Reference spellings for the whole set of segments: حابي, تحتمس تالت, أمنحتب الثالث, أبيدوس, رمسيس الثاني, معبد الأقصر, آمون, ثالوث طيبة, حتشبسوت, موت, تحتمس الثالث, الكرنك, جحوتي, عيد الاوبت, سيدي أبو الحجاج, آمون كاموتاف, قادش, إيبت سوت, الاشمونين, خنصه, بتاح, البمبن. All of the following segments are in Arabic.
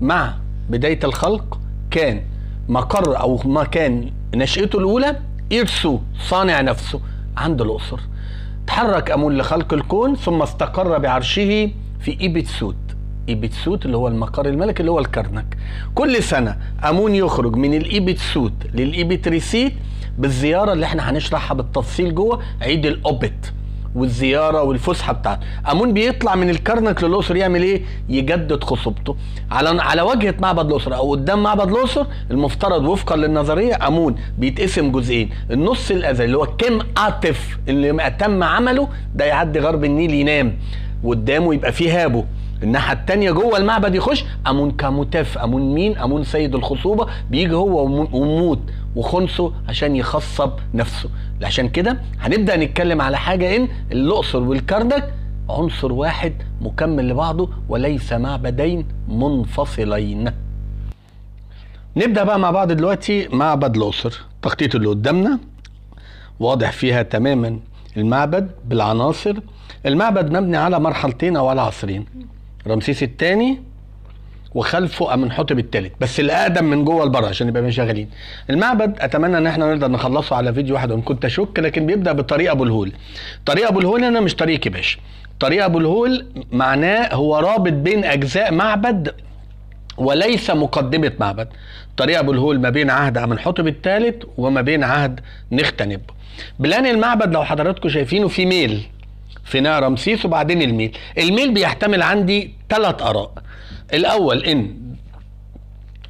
مع بداية الخلق كان مقر أو مكان نشأته الأولى إرثه صانع نفسه عند الأقصر. تحرك آمون لخلق الكون ثم استقر بعرشه في إيبت سوت. إيبت سوت اللي هو المقر الملكي اللي هو الكرنك. كل سنة آمون يخرج من الإيبت سوت للإيبت ريسيت بالزيارة اللي احنا هنشرحها بالتفصيل جوه عيد الاوبت والزيارة والفسحة بتاعته. آمون بيطلع من الكرنك للأقصر يعمل ايه؟ يجدد خصوبته على واجهة معبد الأقصر او قدام معبد الأقصر. المفترض وفقا للنظرية آمون بيتقسم جزئين، النص الأزلي اللي هو كم عاطف اللي تم عمله ده يعدي غرب النيل ينام وقدامه يبقى فيه هابه، الناحية التانية جوه المعبد يخش آمون كاموتاف. آمون مين؟ آمون سيد الخصوبة، بيجي هو وموت وخنصه عشان يخصب نفسه. عشان كده هنبدأ نتكلم على حاجة إن الأقصر والكرنك عنصر واحد مكمل لبعضه وليس معبدين منفصلين. نبدأ بقى مع بعض دلوقتي معبد الأقصر. التخطيط اللي قدامنا واضح فيها تماما المعبد بالعناصر. المعبد مبني على مرحلتين أو على عصرين، رمسيس الثاني وخلفه أمنحتب الثالث، بس الأقدم من جوه البر عشان نبقى شغالين. المعبد أتمنى إن احنا نقدر نخلصه على فيديو واحد وإن كنت أشك، لكن بيبدأ بطريق أبو الهول. طريق أبو الهول هنا مش طريق كباش، طريق أبو الهول معناه هو رابط بين أجزاء معبد وليس مقدمة معبد. طريق أبو الهول ما بين عهد أمنحتب الثالث وما بين عهد نختنب. بلان المعبد لو حضراتكم شايفينه في ميل، فينا رمسيس وبعدين الميل. الميل بيحتمل عندي ثلاث آراء. الأول إن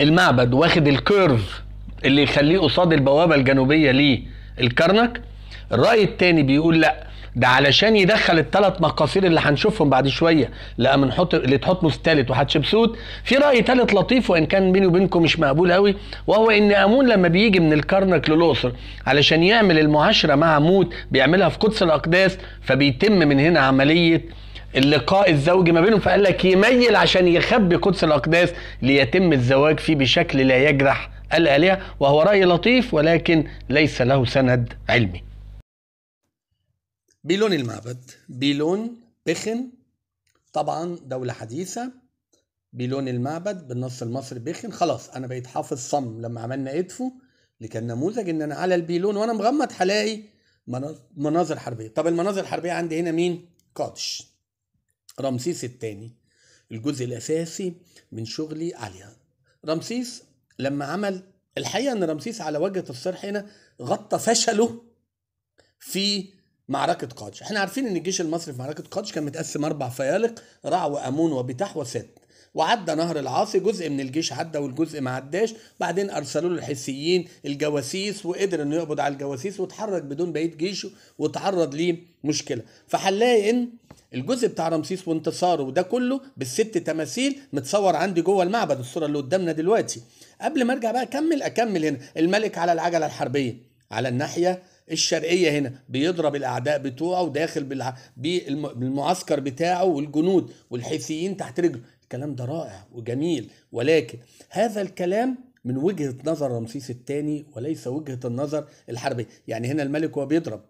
المعبد واخد الكيرف اللي يخليه قصاد البوابة الجنوبية للكرنك. الرأي التاني بيقول لأ، ده علشان يدخل الثلاث مقاصير اللي هنشوفهم بعد شوية لتحتمس تالت وحتشبسوت. في رأي ثالث لطيف وإن كان بيني وبينكم مش مقبول قوي، وهو إن آمون لما بيجي من الكرنك للأقصر علشان يعمل المعاشرة مع موت بيعملها في قدس الأقداس، فبيتم من هنا عملية اللقاء الزوجي ما بينهم، فقال لك يميل عشان يخبي قدس الأقداس ليتم الزواج فيه بشكل لا يجرح الآلهة، وهو رأي لطيف ولكن ليس له سند علمي. بيلون المعبد، بيلون بخن، طبعا دولة حديثة. بيلون المعبد بالنص المصري بخن، خلاص انا بقيت حافظ صم لما عملنا ادفه اللي كان نموذج ان انا على البيلون وانا مغمض هلاقي مناظر حربية. طب المناظر الحربية عندي هنا مين؟ قادش، رمسيس الثاني، الجزء الاساسي من شغلي عليها. رمسيس لما عمل، الحقيقة ان رمسيس على وجهة الصرح هنا غطى فشله في معركة قادش. احنا عارفين ان الجيش المصري في معركة قادش كان متقسم 4 فيالق، رع وامون وبتاح وست، وعدى نهر العاصي، جزء من الجيش عدى والجزء ما عداش. بعدين ارسلوا له الحسيين الجواسيس وقدر انه يقبض على الجواسيس واتحرك بدون بقية جيشه وتعرض لمشكلة. فهنلاقي ان الجزء بتاع رمسيس وانتصاره وده كله ب6 تماثيل متصور عندي جوه المعبد، الصورة اللي قدامنا دلوقتي. قبل ما ارجع بقى اكمل هنا الملك على العجلة الحربية على الناحية الشرقية هنا بيضرب الأعداء بتوعه وداخل بالمعسكر بتاعه والجنود والحيثيين تحت رجله. الكلام ده رائع وجميل، ولكن هذا الكلام من وجهة نظر رمسيس الثاني وليس وجهة النظر الحربية. يعني هنا الملك هو بيضرب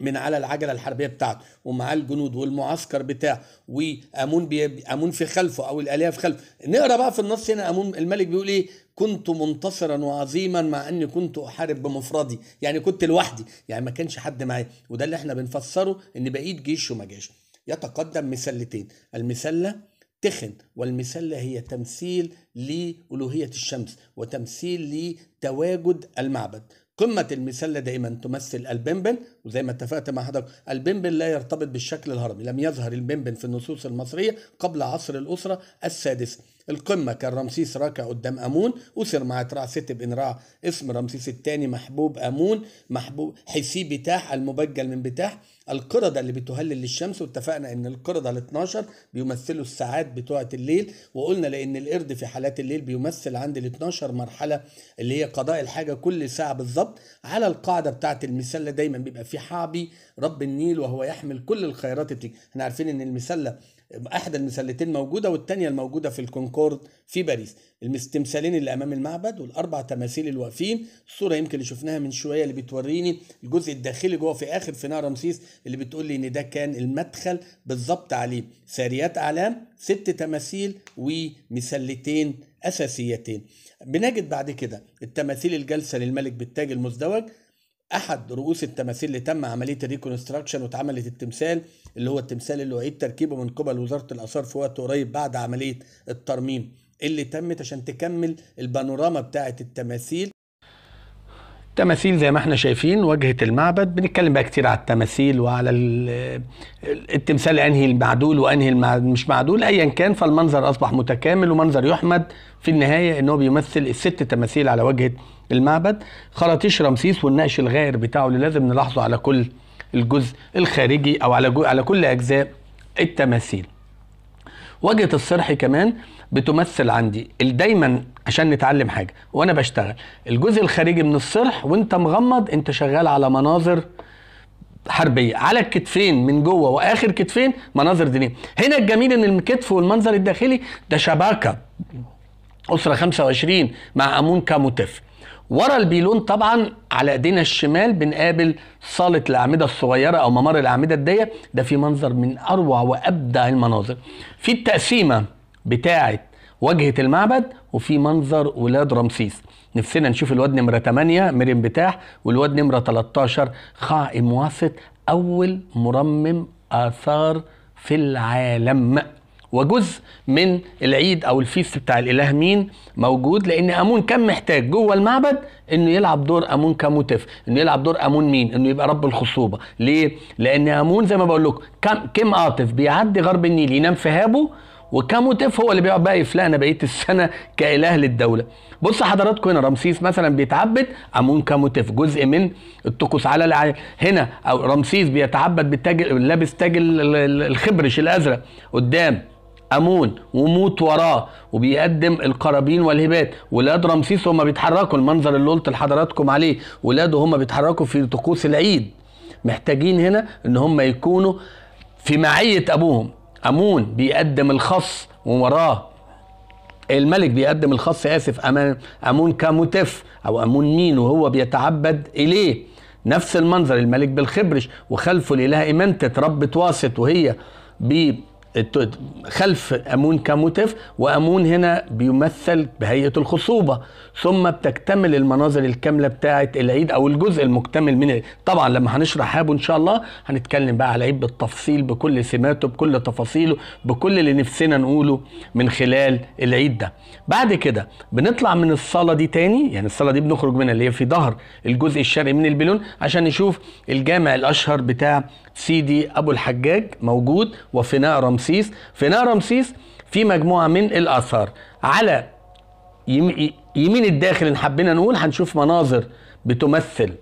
من على العجلة الحربية بتاعته ومعاه الجنود والمعسكر بتاعه، وآمون آمون في خلفه أو الآلهة في خلفه. نقرأ بقى في النص هنا آمون الملك بيقول إيه؟ كنت منتصرا وعظيما مع اني كنت احارب بمفردي، يعني كنت لوحدي، يعني ما كانش حد معايا. وده اللي احنا بنفسره ان بقيت جيشه ما جاش. يتقدم مسلتين، المسله تخن، والمسله هي تمثيل لالوهيه الشمس وتمثيل لتواجد المعبد. قمه المسله دائما تمثل البمبن، وزي ما اتفقت مع حضرتك البمبن لا يرتبط بالشكل الهرمي، لم يظهر البمبن في النصوص المصريه قبل عصر الاسره السادسه. القمة كان رمسيس راكع قدام آمون، أسر مع ترع ست بن رع، اسم رمسيس الثاني محبوب آمون، محبوب حسي بتاح المبجل من بتاح. القردة اللي بتهلل للشمس، واتفقنا ان القردة ال12 بيمثلوا الساعات بتوعة الليل، وقلنا لان القرد في حالات الليل بيمثل عند ال12 مرحلة اللي هي قضاء الحاجة كل ساعة بالظبط. على القاعدة بتاعة المسلة دايما بيبقى في حابي رب النيل وهو يحمل كل الخيرات. احنا عارفين ان المسلة احد المسلتين موجوده والثانيه الموجوده في الكونكورد في باريس، التمثالين اللي امام المعبد والاربع تماثيل الواقفين. الصوره يمكن اللي شفناها من شويه اللي بتوريني الجزء الداخلي جوه في اخر فنار رمسيس اللي بتقول لي ان ده كان المدخل بالظبط عليه ساريات اعلام، 6 تماثيل ومسلتين اساسيتين. بنجد بعد كده التماثيل الجالسه للملك بالتاج المزدوج، احد رؤوس التماثيل اللي تم عمليه الريكونستراكشن واتعملت التمثال اللي هو التمثال اللي اعيد تركيبه من قبل وزاره الاثار في وقت قريب بعد عمليه الترميم اللي تمت عشان تكمل البانوراما بتاعه التماثيل. التماثيل زي ما احنا شايفين واجهه المعبد، بنتكلم بقى كتير على التماثيل وعلى التمثال انهي المعدول وانهي مش معدول، ايا كان فالمنظر اصبح متكامل ومنظر يحمد في النهايه ان هو بيمثل ال6 تماثيل على واجهه المعبد. خراطيش رمسيس والنقش الغائر بتاعه اللي لازم نلاحظه على كل الجزء الخارجي او على كل اجزاء التماثيل. واجهه الصرح كمان بتمثل عندي دايما عشان نتعلم حاجه وانا بشتغل، الجزء الخارجي من الصرح وانت مغمض انت شغال على مناظر حربيه، على الكتفين من جوه واخر كتفين مناظر دينيه. هنا الجميل ان الكتف والمنظر الداخلي ده شباكه اسره 25 مع آمون كاموتاف. ورا البيلون طبعا على ايدينا الشمال بنقابل صاله الاعمده الصغيره او ممر الاعمده الضيق، ده في منظر من اروع وابدع المناظر. في التقسيمه بتاعه واجهه المعبد وفي منظر ولاد رمسيس، نفسنا نشوف الواد نمره 8 مريم بتاح والواد نمره 13 خائم واسط اول مرمم اثار في العالم. وجزء من العيد او الفيس بتاع الاله مين موجود، لان امون كان محتاج جوه المعبد انه يلعب دور امون كاموتاف، انه يلعب دور امون مين، انه يبقى رب الخصوبه. ليه؟ لان امون زي ما بقول لكم كم قاطف بيعدي غرب النيل ينام في هابه، وكاموتاف هو اللي بيقعد بقى يفلقنا بقيه السنه كاله للدوله. بص حضراتكم هنا رمسيس مثلا بيتعبد، امون كاموتاف جزء من الطقوس على هنا او رمسيس بيتعبد بالتاج، لابس تاج الخبرش الازرق قدام امون، وموت وراه وبيقدم القرابين والهبات. ولاد رمسيس هما بيتحركوا، المنظر اللي قلت لحضراتكم عليه ولاده هما بيتحركوا في طقوس العيد، محتاجين هنا ان هما يكونوا في معيه ابوهم. امون بيقدم الخص ووراه الملك بيقدم الخص، اسف، امون كاموتاف او امون مين وهو بيتعبد اليه. نفس المنظر الملك بالخبرش وخلفه الاله امنتت ربة واسط وهي خلف امون كاموتاف، وامون هنا بيمثل بهيئه الخصوبه. ثم بتكتمل المناظر الكامله بتاعه العيد او الجزء المكتمل من العيد. طبعا لما هنشرح حابه ان شاء الله هنتكلم بقى على العيد بالتفصيل بكل سماته بكل تفاصيله بكل اللي نفسنا نقوله من خلال العيد ده. بعد كده بنطلع من الصاله دي تاني، يعني الصاله دي بنخرج منها اللي هي في ظهر الجزء الشرقي من البلون عشان نشوف الجامع الاشهر بتاع سيدي أبو الحجاج موجود، وفناء رمسيس. فناء رمسيس في مجموعة من الآثار على يمين الداخل، إن حبينا نقول هنشوف مناظر بتمثل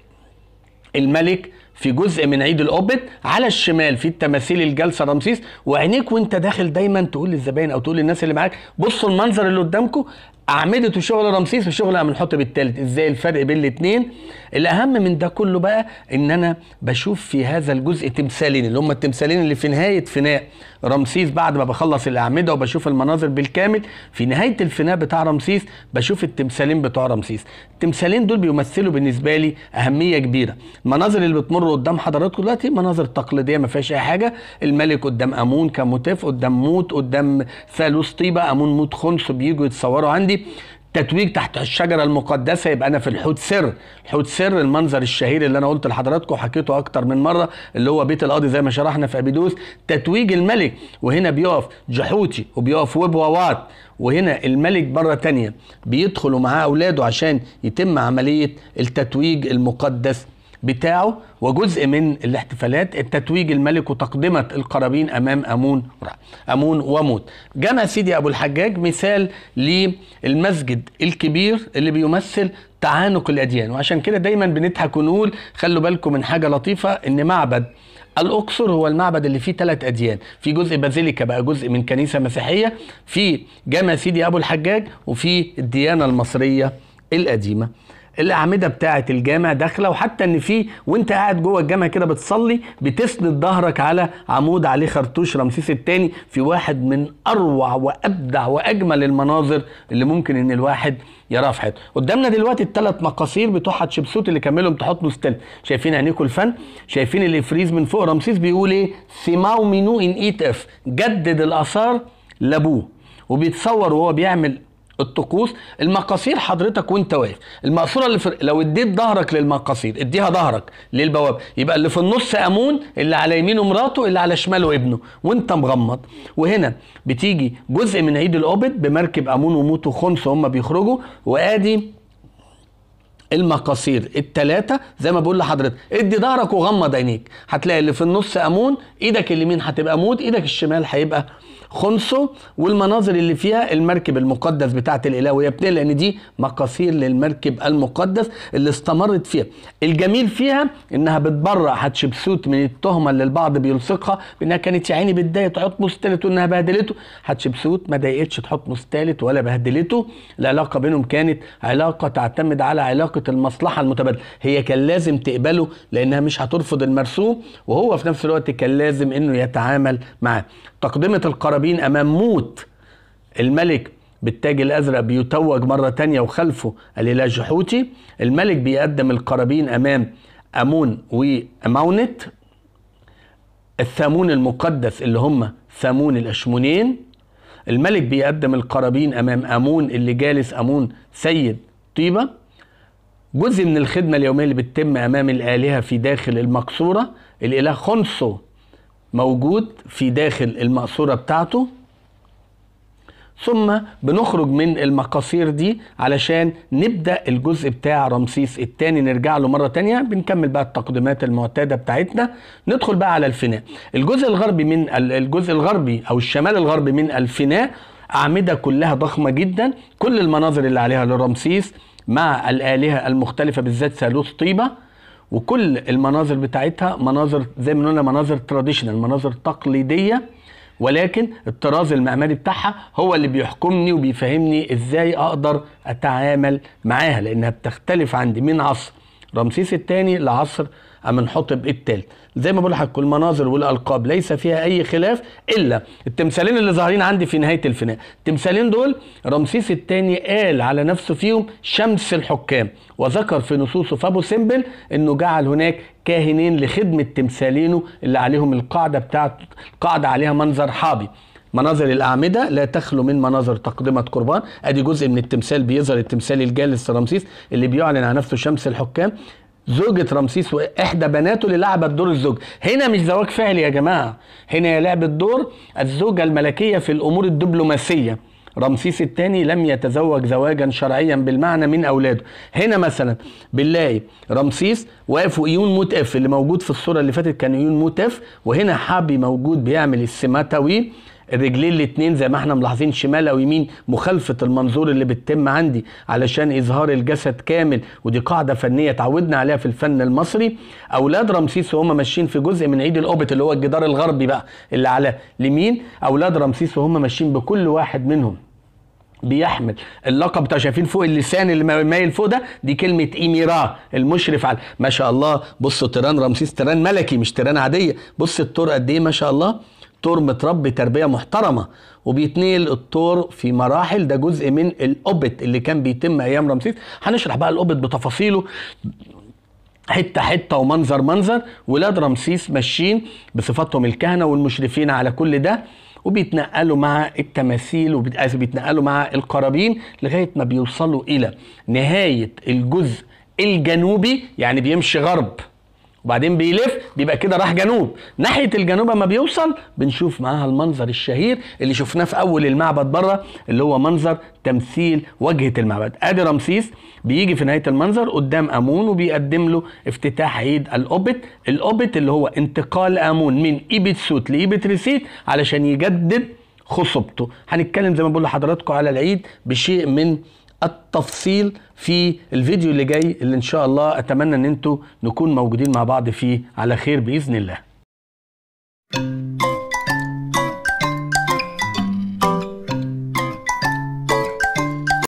الملك في جزء من عيد الاوبت. على الشمال في التماثيل الجالسه رمسيس، وعينيك وانت داخل دايما تقول للزباين او تقول للناس اللي معاك بصوا المنظر اللي قدامكم، اعمده وشغل رمسيس وشغل أمنحتب الثالث، ازاي الفرق بين الاثنين. الاهم من ده كله بقى ان انا بشوف في هذا الجزء تمثالين اللي هم التمثالين اللي في نهايه فناء رمسيس. بعد ما بخلص الاعمده وبشوف المناظر بالكامل في نهايه الفناء بتاع رمسيس بشوف التمثالين بتوع رمسيس. التمثالين دول بيمثلوا بالنسبه لي اهميه كبيره. المناظر اللي بتمر قدام حضراتكم دلوقتي مناظر تقليديه ما فيهاش اي حاجه، الملك قدام امون كاموتاف، قدام موت، قدام ثالوث طيبة، امون موت خنصه بييجوا يتصوروا عندي. تتويج تحت الشجره المقدسه، يبقى انا في الحوت سر. الحوت سر المنظر الشهير اللي انا قلت لحضراتكم وحكيته اكتر من مره اللي هو بيت القاضي زي ما شرحنا في ابيدوس، تتويج الملك وهنا بيقف جحوتي وبيقف وبوات، وهنا الملك بره تانيه بيدخلوا معاه اولاده عشان يتم عمليه التتويج المقدس بتاعه. وجزء من الاحتفالات التتويج الملك وتقدمة القرابين امام امون وموت. جامع سيدي ابو الحجاج مثال للمسجد الكبير اللي بيمثل تعانق الاديان، وعشان كده دايما بنضحك ونقول خلوا بالكم من حاجه لطيفه، ان معبد الأقصر هو المعبد اللي فيه 3 أديان، في جزء بازيليكا بقى جزء من كنيسه مسيحيه، في جامع سيدي ابو الحجاج، وفي الديانه المصريه القديمه. الاعمده بتاعه الجامع داخله، وحتى ان في وانت قاعد جوه الجامع كده بتصلي بتسند ظهرك على عمود عليه خرطوش رمسيس الثاني في واحد من اروع وابدع واجمل المناظر اللي ممكن ان الواحد يراها في حياته. قدامنا دلوقتي الثلاث مقاصير بتوع حتشبسوت اللي كملهم تحتمس تالت، شايفين عينيكم الفن، شايفين الافريز من فوق رمسيس بيقول ايه؟ سيماو مينو ان ايت اف، جدد الاثار لابوه، وبيتصور وهو بيعمل الطقوس. المقاصير حضرتك وانت واقف، المقصوره اللي في لو اديت ظهرك للمقاصير، اديها ظهرك للبوابه، يبقى اللي في النص امون، اللي على يمينه مراته، اللي على شماله ابنه، وانت مغمض. وهنا بتيجي جزء من عيد الاوبت بمركب امون وموت وخنصه هم بيخرجوا، وادي المقاصير الثلاثه. زي ما بقول لحضرتك ادي ظهرك وغمض عينيك، هتلاقي اللي في النص امون، ايدك اليمين هتبقى موت، ايدك الشمال هيبقى خنصه، والمناظر اللي فيها المركب المقدس بتاعت الاله وهي بتنقل، لان دي مقاصير للمركب المقدس اللي استمرت فيها. الجميل فيها انها بتبرأ حتشبسوت من التهمه اللي البعض بيلصقها بانها كانت يا عيني بتضايق تحتمس الثالث وانها بهدلته. حتشبسوت ما ضايقتش تحتمس الثالث ولا بهدلته، العلاقه بينهم كانت علاقه تعتمد على علاقه المصلحه المتبادله، هي كان لازم تقبله لانها مش هترفض المرسوم، وهو في نفس الوقت كان لازم انه يتعامل معاه. تقدمه القرابين أمام موت الملك بالتاج الأزرق بيتوج مرة تانية وخلفه الإله جحوتي. الملك بيقدم القرابين أمام أمون ومونت، الثامون المقدس اللي هم ثامون الاشمونين. الملك بيقدم القرابين أمام أمون اللي جالس، أمون سيد طيبة. جزء من الخدمة اليومية اللي بتتم أمام الآلهة في داخل المقصورة، الإله خنصه موجود في داخل المقصورة بتاعته. ثم بنخرج من المقاصير دي علشان نبدأ الجزء بتاع رمسيس الثاني، نرجع له مرة تانية، بنكمل بقى التقدمات المعتادة بتاعتنا. ندخل بقى على الفناء، الجزء الغربي أو الشمال الغربي من الفناء، أعمدة كلها ضخمة جدا، كل المناظر اللي عليها لرمسيس مع الآلهة المختلفة بالذات ثالوث طيبة، وكل المناظر بتاعتها مناظر زي ما قلنا مناظر تراديشنال، مناظر تقليديه، ولكن الطراز المعماري بتاعها هو اللي بيحكمني وبيفهمني ازاي اقدر اتعامل معاها، لانها بتختلف عندي من عصر رمسيس الثاني لعصر امنحتب الثالث. زي ما بقول لحضرتك المناظر والالقاب ليس فيها اي خلاف، الا التمثالين اللي ظاهرين عندي في نهايه الفناء. التمثالين دول رمسيس الثاني قال على نفسه فيهم شمس الحكام، وذكر في نصوصه فابو سمبل انه جعل هناك كاهنين لخدمه تمثالينه اللي عليهم القاعده القاعده عليها منظر حابي. مناظر الاعمده لا تخلو من مناظر تقدمه قربان، ادي جزء من التمثال بيظهر، التمثال الجالس رمسيس اللي بيعلن عن نفسه شمس الحكام. زوجة رمسيس وإحدى بناته اللي لعبت دور الزوج، هنا مش زواج فعلي يا جماعة، هنا هي لعبت دور الزوجة الملكية في الأمور الدبلوماسية. رمسيس الثاني لم يتزوج زواجا شرعيا بالمعنى من أولاده. هنا مثلا بنلاقي رمسيس واقف وإيون موت اف، اللي موجود في الصورة اللي فاتت كان إيون موت اف، وهنا حابي موجود بيعمل السيماتاوي، الرجلين الاثنين زي ما احنا ملاحظين شمال او يمين، مخالفه المنظور اللي بتتم عندي علشان اظهار الجسد كامل، ودي قاعده فنيه اتعودنا عليها في الفن المصري. اولاد رمسيس وهم ماشيين في جزء من عيد الاوبت اللي هو الجدار الغربي بقى اللي على اليمين، اولاد رمسيس وهم ماشيين بكل واحد منهم بيحمل اللقب بتاع، شايفين فوق اللسان اللي مايل فوق ده، دي كلمه ايميرا المشرف على، ما شاء الله بصوا تيران رمسيس، تيران ملكي مش تيران عاديه، بص التور قد ايه ما شاء الله، التور متربي تربيه محترمه، وبيتنقل التور في مراحل. ده جزء من الاوبت اللي كان بيتم ايام رمسيس، هنشرح بقى الاوبت بتفاصيله حته حته ومنظر منظر. ولاد رمسيس ماشيين بصفاتهم الكهنه والمشرفين على كل ده، وبيتنقلوا مع التماثيل وبيتنقلوا مع القرابين لغايه ما بيوصلوا الى نهايه الجزء الجنوبي، يعني بيمشي غرب وبعدين بيلف بيبقى كده راح جنوب. ناحيه الجنوب اما بيوصل بنشوف معاها المنظر الشهير اللي شفناه في اول المعبد بره، اللي هو منظر تمثيل واجهه المعبد. ادي رمسيس بيجي في نهايه المنظر قدام امون وبيقدم له افتتاح عيد الاوبت، الاوبت اللي هو انتقال امون من ايبت سوت لايبت ريسيت علشان يجدد خصوبته. هنتكلم زي ما بقول لحضراتكم على العيد بشيء من التفصيل في الفيديو اللي جاي، اللي ان شاء الله اتمنى ان انتوا نكون موجودين مع بعض فيه على خير باذن الله.